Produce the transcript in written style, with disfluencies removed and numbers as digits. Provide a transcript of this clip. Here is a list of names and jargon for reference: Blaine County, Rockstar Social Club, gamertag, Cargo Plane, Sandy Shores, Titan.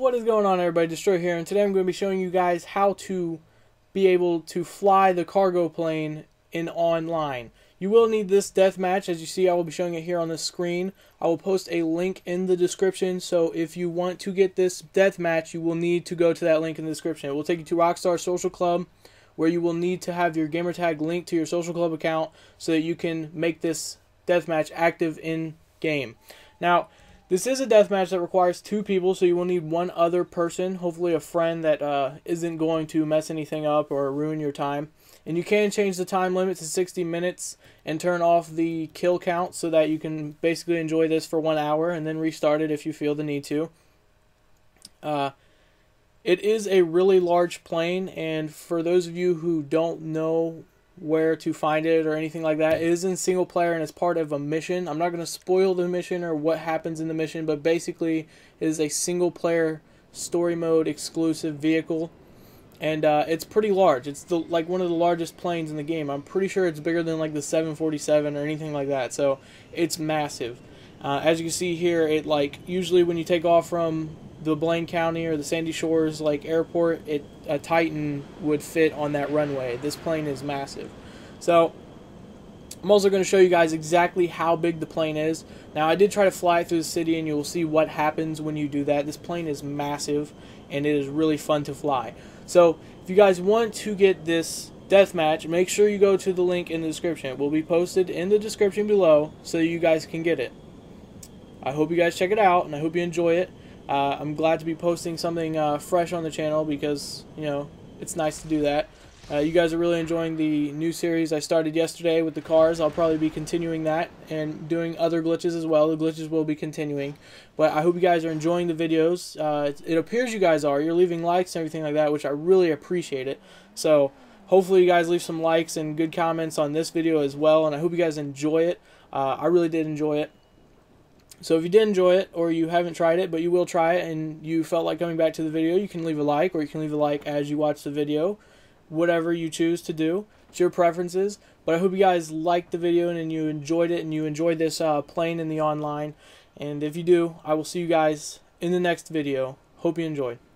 What is going on, everybody? Destroy here, and today I'm going to be showing you guys how to be able to fly the cargo plane in online. You will need this deathmatch. As you see, I will be showing it here on the screen. I will post a link in the description, so if you want to get this deathmatch, you will need to go to that link in the description. It will take you to Rockstar Social Club, where you will need to have your gamertag linked to your social club account so that you can make this deathmatch active in game. Now, this is a deathmatch that requires two people, so you will need one other person, hopefully a friend that isn't going to mess anything up or ruin your time. And you can change the time limit to 60 minutes and turn off the kill count so that you can basically enjoy this for 1 hour and then restart it if you feel the need to. It is a really large plane, and for those of you who don't know where to find it or anything like that, it is in single player and it's part of a mission. I'm not going to spoil the mission or what happens in the mission, but basically it is a single player story mode exclusive vehicle, and it's pretty large. It's like one of the largest planes in the game. I'm pretty sure it's bigger than like the 747 or anything like that, so it's massive. As you can see here, it usually when you take off from the Blaine County or the Sandy Shores airport, a Titan would fit on that runway. This plane is massive. So I'm also going to show you guys exactly how big the plane is. Now, I did try to fly through the city, and you'll see what happens when you do that. This plane is massive, and it is really fun to fly. So if you guys want to get this deathmatch, make sure you go to the link in the description. It will be posted in the description below so you guys can get it. I hope you guys check it out, and I hope you enjoy it. I'm glad to be posting something fresh on the channel because, you know, it's nice to do that. You guys are really enjoying the new series I started yesterday with the cars. I'll probably be continuing that and doing other glitches as well. The glitches will be continuing. But I hope you guys are enjoying the videos. It appears you guys are. You're leaving likes and everything like that, which I really appreciate it. So hopefully you guys leave some likes and good comments on this video as well. And I hope you guys enjoy it. I really did enjoy it. So if you did enjoy it, or you haven't tried it, but you will try it, and you felt like coming back to the video, you can leave a like, or you can leave a like as you watch the video. Whatever you choose to do. It's your preferences. But I hope you guys liked the video, and you enjoyed it, and you enjoyed this plane in the online. And if you do, I will see you guys in the next video. Hope you enjoyed.